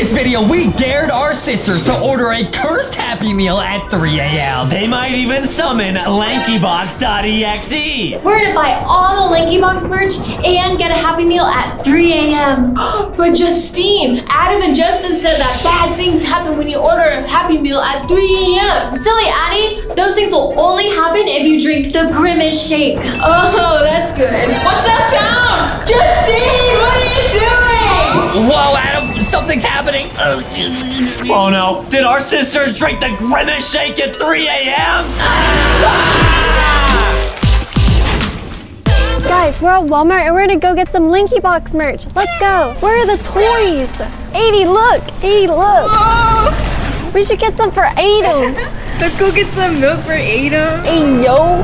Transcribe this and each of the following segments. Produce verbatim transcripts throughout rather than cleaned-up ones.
this video, we dared our sisters to order a cursed Happy Meal at three A M They might even summon Lankybox dot E X E. We're gonna buy all the Lankybox merch and get a Happy Meal at three A M But Justine, Adam and Justin said that bad things happen when you order a Happy Meal at three A M Silly Addie, those things will only happen if you drink the Grimace shake. Oh, that's good. What's that sound? Justine, what are you doing? Whoa, Adam, something's happening. Oh no, did our sisters drink the Grimace shake at three A M? Ah! Guys, we're at Walmart and we're gonna go get some Lankybox merch. Let's go. Where are the toys? Adie, look, Adie, look. Oh. We should get some for Adam. Let's go get some milk for Adam. Hey, yo.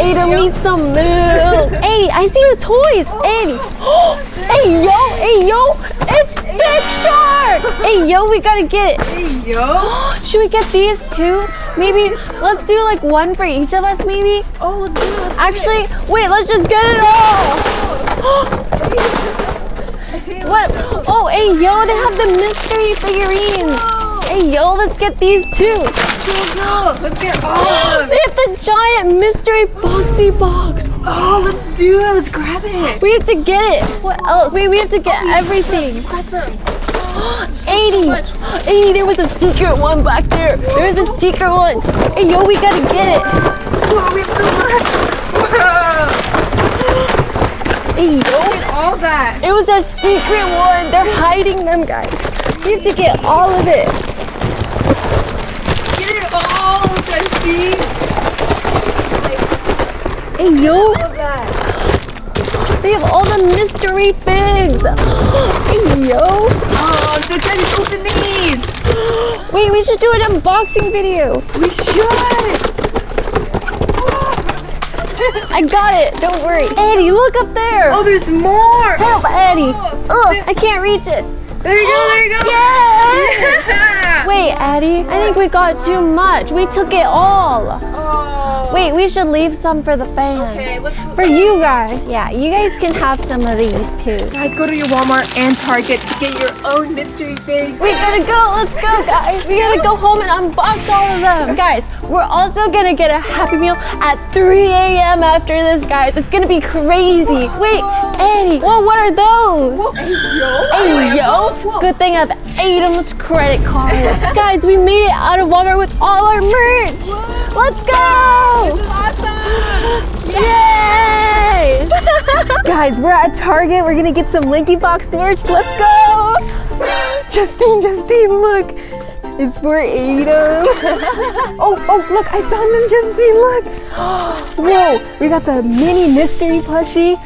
Adam needs some milk. Hey, I see the toys. Hey, oh, hey, yo. Hey, yo. It's Big Shark. Hey, yo, we gotta get. Hey, yo. Should we get these too? Maybe let's do like one for each of us, maybe? Oh, let's do it. Let's Actually, do it. wait, let's just get it all. What? Oh, hey, yo, they have the mystery figurines. Hey, yo, let's get these too. Let's go. Let's get all of them. They have the giant mystery Boxy box. Oh, let's do it. Let's grab it. We have to get it. What else? Wait, we have to get oh, everything. Got some. Adie. Adie, there was a secret one back there. There was a secret one. Hey, yo, we gotta get it. Oh, we have so much. Wow. Hey, yo. Look at all that. It was a secret one. They're hiding them, guys. We have to get all of it. Hey, yo! They have all the mystery figs! Hey, yo! Oh, I'm so excited to open these! Wait, we should do an unboxing video! We should! I got it! Don't worry! Adie, look up there! Oh, there's more! Help, Adie! Oh, I can't reach it! There you go, there you go! Yeah! Yeah. Wait, Adie, I think we got too much. We took it all. Oh. Wait, we should leave some for the fans. Okay, let's, for you guys. Yeah, you guys can have some of these too. Guys, go to your Walmart and Target to get your own mystery thing. We gotta go, let's go guys. We gotta go home and unbox all of them. Guys, we're also gonna get a Happy Meal at three A M after this, guys. It's gonna be crazy. Wait, Adie, whoa, what are those? Hey, yo. Good thing I have Adam's credit card. Guys, we made it out of Walmart with all our merch. Whoa. Let's go! This is awesome! Yay! Guys, we're at Target. We're gonna get some Lankybox merch. Let's go! Justine, Justine, look. It's for Adam. oh, oh, look, I found them, Justine, look. Whoa, we got the mini mystery plushie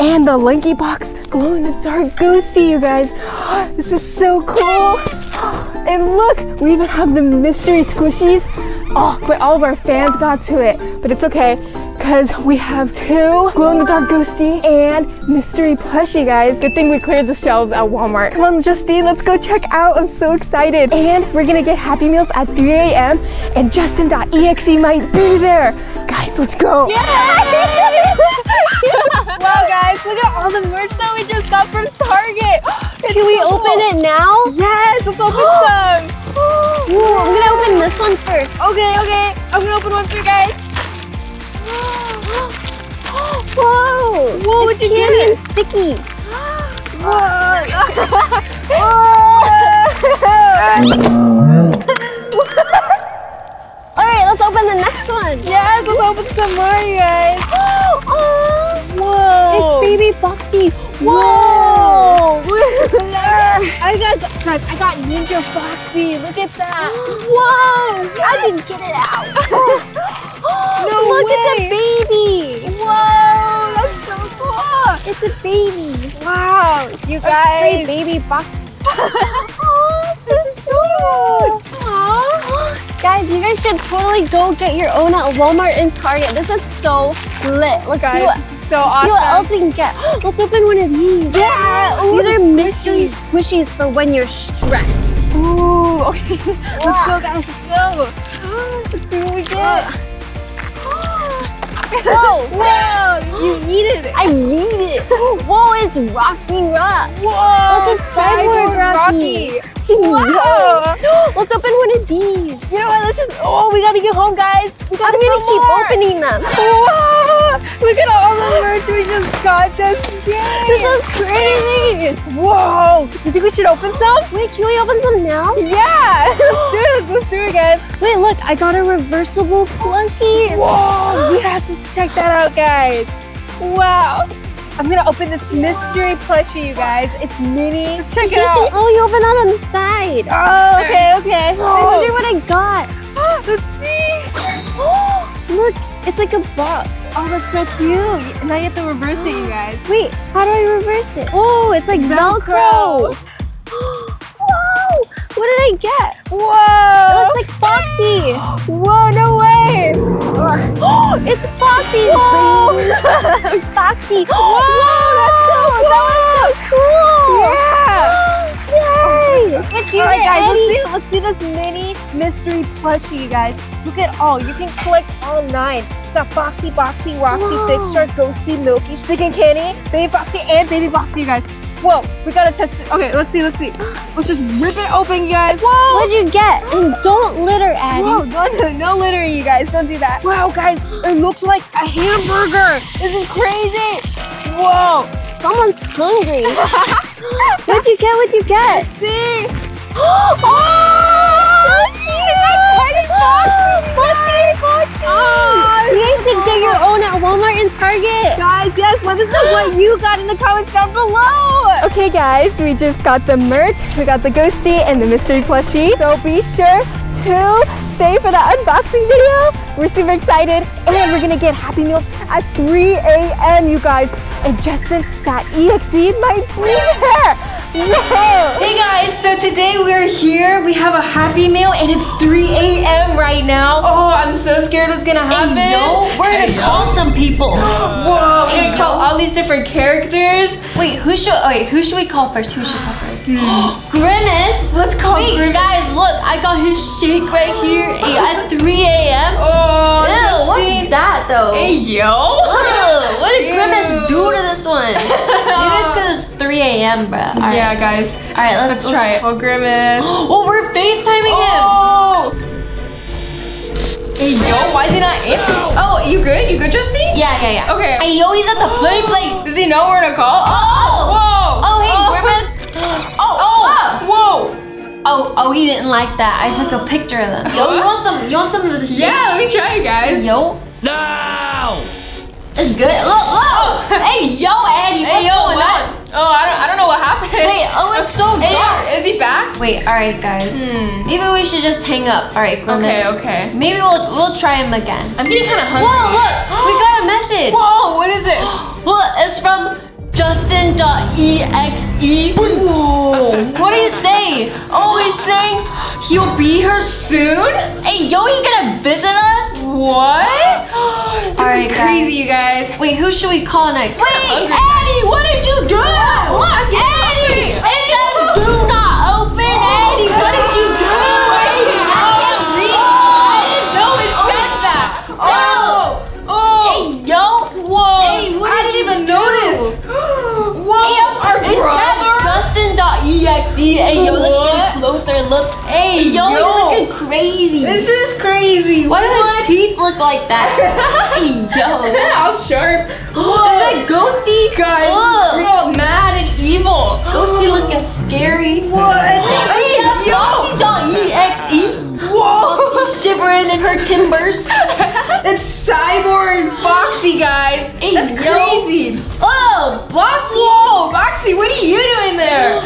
and the Lankybox glow-in-the-dark ghosty, you guys. This is so cool. And look, we even have the mystery squishies. Oh, but all of our fans got to it. But it's okay, because we have two glow-in-the-dark ghosty and mystery plushie, guys. Good thing we cleared the shelves at Walmart. Come on, Justine, let's go check out. I'm so excited. And we're gonna get Happy Meals at three A M and Justin dot E X E might be there. Guys, let's go. Wow, guys, look at all the merch that we just got from Target. Can we so open cool. it now? Yes, let's open some. Ooh, yeah. I'm gonna open this one first. Okay, okay. I'm gonna open one for you guys. Whoa. Whoa, what did you get? It's sticky. All right, let's open the next one. Yes, let's open some more, you guys. Oh. Whoa! It's baby Boxy. Whoa! I got guys. I got Ninja Boxy. Look at that. Whoa! I didn't get it out. No Look, way! It's a baby. Whoa! That's so cool. It's a baby. Wow! You guys. It's baby Boxy. Oh, so cute. Aww. Guys, you guys should totally go get your own at Walmart and Target. This is so lit. Let's guys. do it. So awesome. You'll help me get. Let's open one of these. Yeah. Ooh, these are squishies. mystery squishies for when you're stressed. Ooh. Okay. Wow. Let's go, guys. Let's go. Let's see what we get. Whoa. Whoa. You yeeted it. I yeeted it. Whoa, it's Rocky Rock. Whoa. That's a sideboard Rocky. Rocky. He Let's open one of these. You know what? Let's just. Oh, we gotta get home, guys. We gotta I'm gonna keep more. opening them. Wow! Look at all the merch we just got. Just yay! This is crazy. Whoa! You think we should open some? Wait, can we open some now? Yeah. Let's do it. Let's do it, guys. Wait, look. I got a reversible plushie. Whoa! We have to check that out, guys. Wow. I'm gonna open this mystery plushie, you guys. It's mini. Let's check it out. Oh, you open it on the side. Oh, okay, okay. Oh. I wonder what I got. Let's see. Look, it's like a box. Oh, that's so cute. And I have to reverse it, you guys. Wait, how do I reverse it? Oh, it's like Velcro. Whoa, what did I get? Whoa. It looks like Foxy. Whoa, no way. Oh, it's Foxy. Whoa. It's Foxy. Whoa, whoa, that's so cool. That was so cool. Yeah. Yay. Oh, what you All right, guys, let's see, let's see this mini mystery plushie, you guys. Look at all. You can collect all nine. We've got Foxy, Boxy, Roxy, whoa. Thick Shark, Ghosty, Milky, Stick and Candy, Baby Foxy, and Baby Boxy, you guys. Whoa, we gotta test it. Okay, let's see, let's see. Let's just rip it open, you guys. Whoa! What'd you get? And don't litter, Addie. Whoa, don't, no littering, you guys. Don't do that. Wow, guys, it looks like a hamburger. This is crazy. Whoa. Someone's hungry. What'd you get? What'd you get? Let's see. Oh! So cute! That's Target Boxy. Boxy, Boxy. You should get your own at Walmart and Target. Guys, yes, let us know what you got in the comments down below. Okay guys, we just got the merch, we got the ghosty and the mystery plushie. So be sure to stay for the unboxing video. We're super excited and we're gonna get Happy Meals at three A M you guys. And Justin dot E X E might be there. Whoa. Hey guys, so today we're here. We have a Happy Meal and it's three A M right now. Oh, I'm so scared what's gonna happen. And yo, we're gonna and call yo. some people. Whoa, we're gonna call all these different characters. Wait, who should wait? Who should we call first? Who should we call first? Grimace. Let's call wait, Grimace. Guys, look, I got his shake right here at three A M Oh, ew, what's that though? Hey yo. Ew, what did ew. Grimace do to this one? Maybe it's because it's three A M bro. All right. Yeah, guys. All right, let's, let's, let's try it. Oh, Grimace. Oh, we're FaceTiming oh. him. Hey yo, why is he not answering? Oh, you good? You good, Justin? Yeah, yeah, yeah. Okay. Hey yo, he's at the play place. Does he know we're in a call? Oh! Whoa! Oh, hey, oh. Grimace! Oh! Oh! Whoa! Oh, oh, he didn't like that. I took a picture of them. Yo, you want some? You want some of this? Shit? Yeah, let me try it, guys. Yo. No! It's good. Look, look! Hey yo, Eddie, what's hey, yo, going what? on? Oh, I don't, I don't know what happened. Wait, oh, it's so dark. Hey, is he back? Wait, all right, guys. Hmm. Maybe we should just hang up. All right, Grimace. Okay, okay. Maybe we'll we'll try him again. I'm getting kind of hungry. Whoa, look, we got a message. Whoa, what is it? Look, it's from Justin dot E X E. Whoa, what do you say? Oh, he's saying he'll be here soon. Hey, yo, he gonna visit us? What? This all right, is crazy, guys. you guys. Wait, who should we call next? Wait, Eddie, what did you do? Wow. Look, Eddie! It says do not open, Eddie. What did you do? Eddie, I can't read. I didn't know it said that. Oh! Oh! Hey, yo! Whoa! Hey, what I did didn't even do? notice. Whoa! Hey, our brother. Justin dot E X E. Hey, yo, let's get a closer look. Hey, yo, yo. You're looking crazy. This is crazy. Why what? do his teeth look like that? Hey, yo. How sharp. Whoa. Is that ghosty? Guys, oh, mad and evil. Ghosty looking scary. What? Hey, yo. Boxy dot E X E. Whoa. Boxy shivering in her timbers. It's Cyborg Boxy, guys. Hey, that's yo. crazy. Oh, Boxy. Whoa, Boxy, what are you doing there?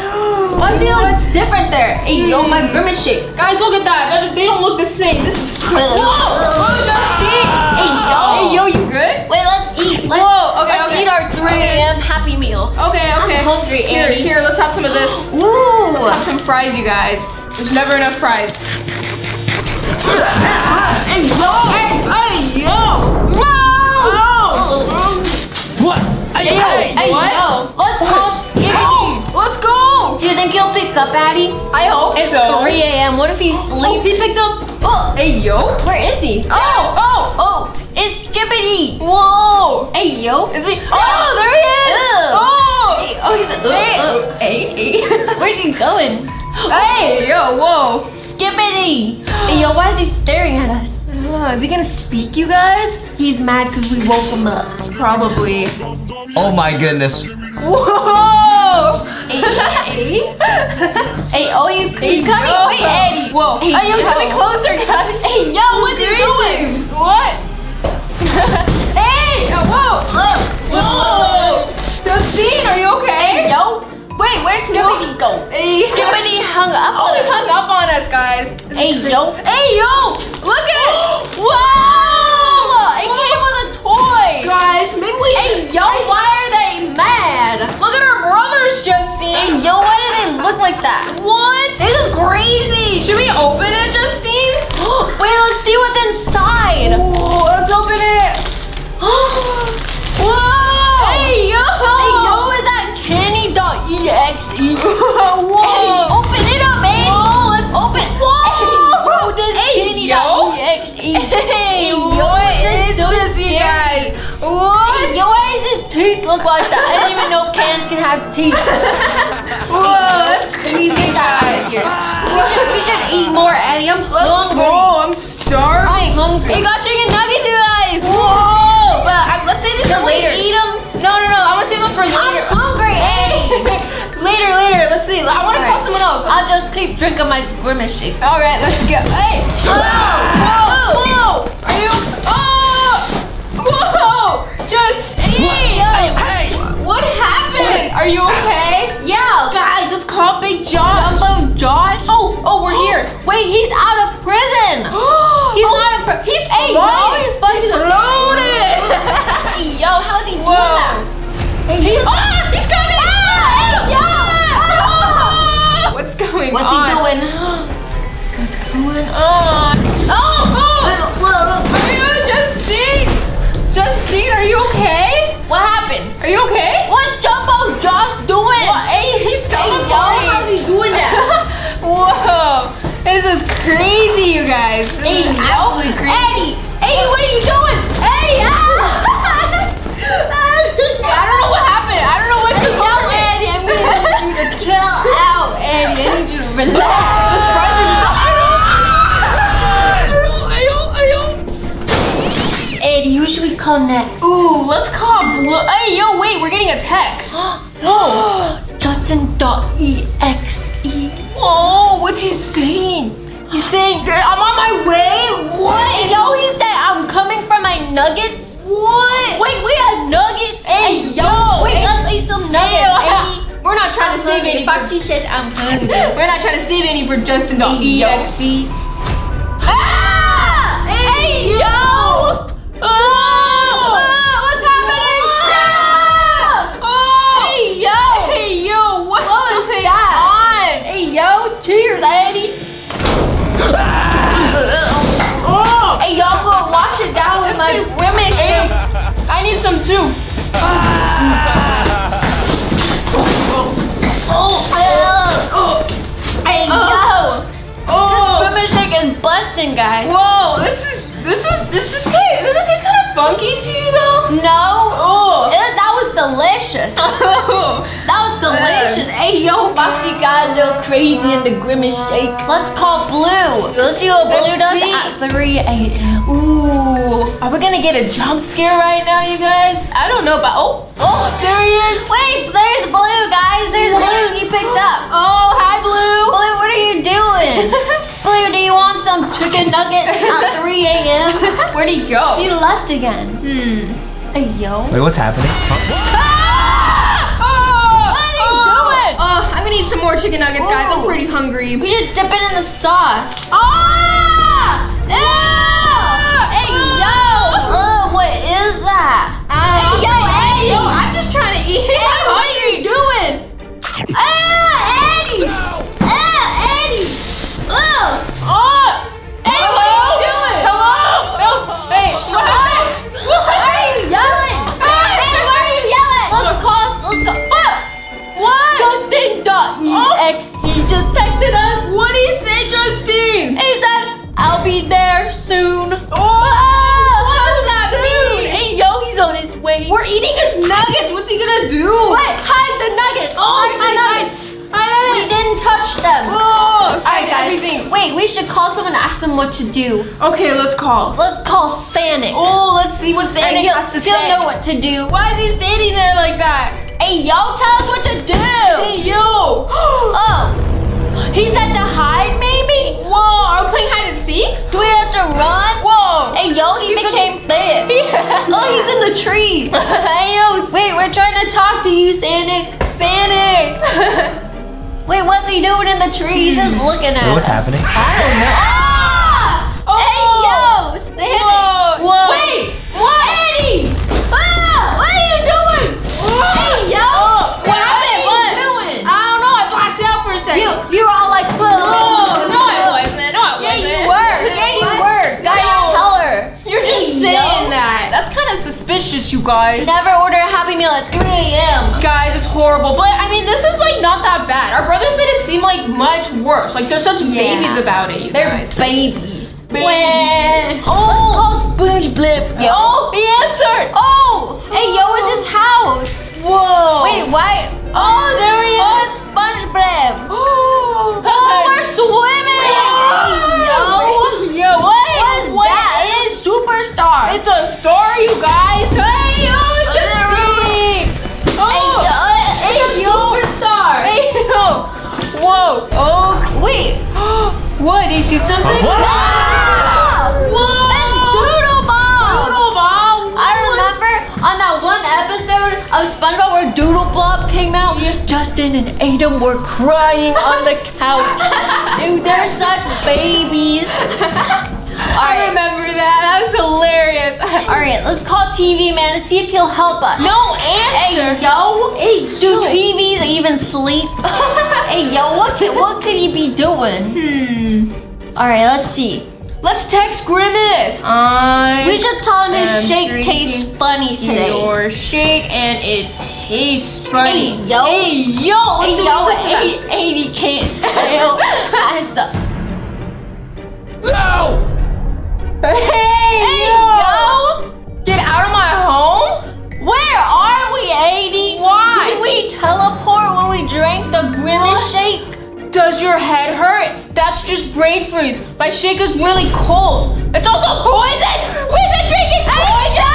Boxy looks different there. Hey, mm. yo, my Grimace shape. Guys, look at that. They don't look the same. This is crazy. Whoa. Oh, no, see? Hey, yo. Hey, yo, you good? Wait, let's eat. Let's, Whoa, okay, let's okay. eat our three A M okay. Happy Meal. Okay, okay. I'm hungry, Here, Annie. here, let's have some of this. Ooh. Let's have some fries, you guys. There's never enough fries. Hey, yo! Hey, yo! Whoa! Oh. What? Hey, yo! Hey, yo! Let's call Skibidi! Let's go! Do you think he'll pick up, Addie? I hope it's so. It's three A M What if he's asleep? Oh, he picked up! Oh! Hey, yo! Where is he? Oh! Oh! Oh! It's Skibidi! Whoa! Hey, yo! Is he? Oh! There he is! Ew. Oh! Hey, oh, he's a... Hey! Hey! Where's he going? Hey! Yo! Whoa! Skibidi! Hey! Yo, why is he staring at us? Uh, is he gonna speak, you guys? He's mad because we woke him up. Probably. Oh my goodness. Whoa! Hey, Eddie? Hey, oh, you, he's hey, coming. Yo. Wait, Eddie. Whoa. Hey, hey, yo, coming closer, guys. Hey, yo, what are you doing? What? Hey! Whoa! Whoa! Whoa! Justine, are you okay? Hey, yo. Wait, where's Skibidi go? Hey. Skibidi hung up oh, on us. hung up on us, guys. This hey, yo. Hey, yo! Look at it! Whoa! It Whoa. came with a toy! Guys, maybe we Hey, yo, why are they mad? Look at our brothers, Justine. Hey, yo, why do they look like that? What? This is crazy. Should we open it, Justine? Wait, let's see what's inside. Ooh, let's open it. Whoa! Hey, yo! Hey, yo, is that candy dot E X E? Whoa! Hey, open it up, man! Whoa, let's open it! Whoa! Hey, hey yo! Hey, hey, what is so this, scary. you guys? What? Hey, yo, why does his teeth look like that? I didn't even know cans can have teeth. Whoa, that's crazy, guys. We should, we should eat more, Eddie. I'm Let's hungry. go, I'm starving. I'm hungry. We got chicken nuggets, you guys. Whoa! Well, I, let's save this for later. Eat them? No, no, no, I want to save them for later. I'm hungry, Eddie. Later, later, let's see. I want to call right. someone else. I'll just keep drinking my Grimace shake. All right, let's go. Hey! Whoa! Whoa! Whoa! Are you? Oh! Whoa! Justine! Hey! Hey! What happened? Are you okay? Yeah. Guys, let's call Big Josh. Jumbo Josh? Oh, oh, we're here. Wait, he's out of prison. he's oh. not in prison. He's hey, no, he's fucking loaded. Hey, yo, how's he Whoa. doing that? Hey, he's, oh, he's coming. What's going What's on? What's he doing? What's going on? Oh, oh! Are you Justine? Justine, are you okay? What happened? Are you okay? What's Jumbo Josh doing? What? Hey, he's coming. How's he doing that? Whoa! This is crazy, you guys. This hey, is absolutely crazy. Eddie, Eddie, what are you doing? Eddie, ah! I don't know what happened. I don't know what to do. Chill out, Eddie. I need you to relax. Let's fry some sauce. Eddie, who should we call next? Ooh, let's call Blue. Hey, yo, wait, we're getting a text. No. Justin dot E X E. Oh, what's he saying? He's saying, I'm on my way? What? No, he said, I'm coming for my nuggets. What? Wait, we have nuggets? Hey, hey yo. Wait, hey. let's eat some nuggets, Eddie. We're not trying I'm to save any. Foxy says I'm hungry. We're not trying to save any for Justin dot E X E. Ah! Hey, yo! Oh! Oh! What's happening? Ah! Oh! Hey, yo! Hey, yo! What's going on? Hey, yo! Cheers, Eddie. Ah! Oh! Hey, yo! I'm gonna wash it down with my women. Hey, I need some too. Ah! Oh, uh, oh, I know. Oh, this Grimace shake is busting, guys. Whoa, this is this is this is hey, this is kind of funky to you though. No. Oh, it, that was delicious. Oh. That was delicious. Uh. Hey, yo, Foxy got a little crazy in the Grimace shake. Let's call Blue. Let's see what Blue Let's does see. at three A M Ooh, are we gonna get a jump scare right now, you guys? I don't know, but oh. Oh, there he is! Wait, there's Blue, guys! There's Blue he picked up! Oh, hi, Blue! Blue, what are you doing? Blue, do you want some chicken nuggets at three A M? Where'd he go? He left again. Hmm. Hey, yo. Wait, what's happening? Ah! Oh! What are you oh! doing? Oh, I'm gonna eat some more chicken nuggets, guys. Ooh. I'm pretty hungry. We should dip it in the sauce. Oh! Yeah! Ah! Hey, oh! yo! Oh, what is that? Ah, hey, yo! Yo, I'm just trying to eat. Hey, I'm what hungry. are you doing? Ah, oh, Eddie! No. Ah, Eddie! Oh! Oh! Eddie, Hello? what are you doing? Hello? No, hey, what happened? Why are you yelling? Hey, why are you yelling? Let's call, let's go. What? What? Justin dot E X E oh. just texted us. What did he say, Justine? He said, I'll be there soon. Oh! We're eating his nuggets. What's he gonna do? What? Hide the nuggets. Oh, hide the nuggets. Hide. We didn't touch them. Oh, okay. All right, guys. Everything. Wait. wait, we should call someone and ask them what to do. Okay, let's call. Let's call Sanic. Oh, let's see what Sanic has to say. He'll know what to do. Why is he standing there like that? Hey, yo, tell us what to do. Hey, yo. Oh. He said to hide, maybe? Whoa, are we playing hide and seek? Do we have to run? Whoa. Hey, yo, he he's became thick. Oh, he's in the tree. Hey, yo. Wait, we're trying to talk to you, Sanic. Sanic. Wait, what's he doing in the tree? He's just looking at what's us. What's happening? I don't know. Ah! Oh! Hey, yo! Sanic! Whoa! Whoa. Wait! What? Eddie! Ah! What are you doing? Whoa. Hey, yo! Oh. What happened? What? What are you doing? I don't know. I blacked out for a second. You, you were all like, whoa. No, no, I wasn't. No, I wasn't. Yeah, you were. Yeah, you were. Guys, no. Tell her. You're just hey, saying yo. That. That's kind of suspicious, you guys. Never order a Happy Meal at three A M Guys, it's horrible. But, I mean, this is, like, not that bad. Our brothers made it seem, like, much worse. Like, they're such yeah. babies about it, you they're guys. They're babies. Babies. Oh. Let's call Sponge Blip. Yo. Oh, he answered. Oh. Hey, yo, it's his house. Whoa. Wait, why? Oh, there he is. Oh, Sponge Blip. Oh, oh we're swimming. Oh. Yo. Yo, what is what that? It's a superstar. It's a star, you guys. Hey, yo, it's a star. Oh. Hey, yo. Superstar! Hey, yo! Whoa! Oh, wait! What? Did you shoot something? What? Ah! Whoa! That's Doodle Bomb! Doodle Bomb! I remember on that one episode of SpongeBob where Doodle Bomb came out, yeah. Justin and Adam were crying on the couch. Dude, they're such babies. I right. remember that. That was hilarious. All right, let's call T V man and see if he'll help us. No answer. Hey, yo. Hey, do T Vs even sleep? Hey, yo, what could, what could he be doing? Hmm. All right, let's see. Let's text Grimace. I we should tell him his shake tastes funny today. Your shake and it tastes funny. Hey, yo. Hey, yo. Hey, yo. eighty can't fail. That's up. No! Hey, hey yo. yo! Get out of my home? Where are we, Adi? Why? Did we teleport when we drank the Grimace what? Shake? Does your head hurt? That's just brain freeze. My shake is really cold. It's also poison! We've been drinking poison!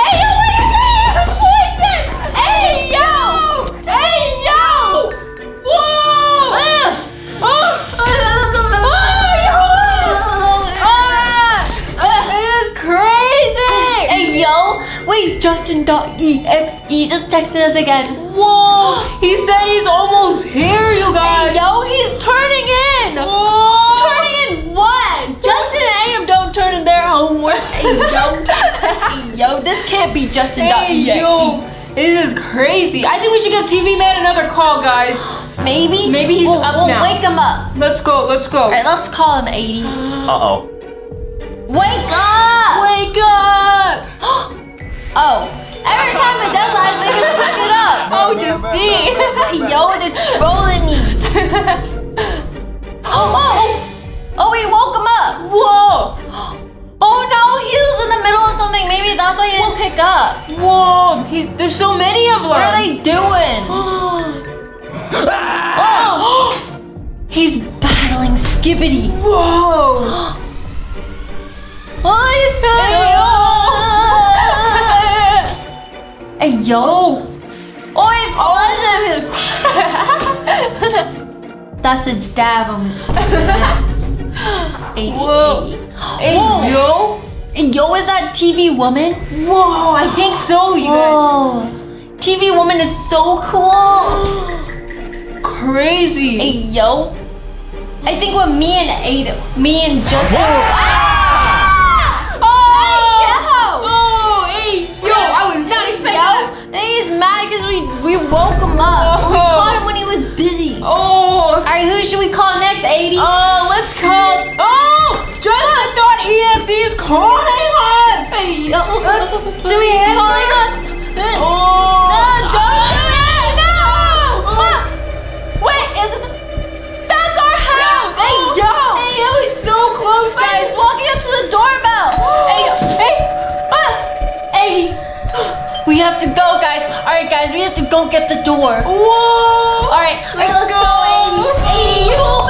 Hey, yo, we're drinking poison! Hey, yo! Hey, yo! Whoa! Uh, oh! Wait, Justin.exe just texted us again. Whoa! He said he's almost here, you guys. Hey, yo, he's turning in. Whoa. Turning in what? Justin and Adam don't turn in their homework. Hey, yo. Hey, yo, this can't be Justin.exe. Hey, yo, this is crazy. I think we should give T V man another call, guys. Maybe. Maybe he's we'll, up we'll now. Wake him up. Let's go. Let's go. All right, let's call him Adi. Uh-oh. Wake up! Wake up! Oh, every time it does that, they just pick it up. Oh, Justine. Yo, they're trolling me. Oh, oh, oh, we woke him up. Whoa. Oh, no, he was in the middle of something. Maybe that's why he didn't pick up. Whoa, he, there's so many of them. What are they doing? Whoa. He's battling Skibidi. Whoa. Oh, hey, yo. Oh, it flooded him. That's a dab. Hey, whoa. Hey, yo. Hey, yo, is that T V woman? Whoa, I think so, you whoa. Guys. T V woman is so cool. Crazy. Hey, yo. I think when me and Ada, me and Justin. He's mad because we, we woke him up. Whoa. We caught him when he was busy. Oh. All right, who should we call next, Adi? Oh, let's call. Oh, Justin.exe is calling us. Hey, yo. Do we he's calling us? Oh. No, don't do it. No. What? Wait, is it? That's our house. Hey, yo. Hey, yo, he's so close, wait, guys. He's walking up to the doorbell. Hey, yo. Hey. Ah. Hey. We have to go, guys. All right, guys, we have to go get the door. Whoa! All right, let's, let's go. go. Adi, Adi, you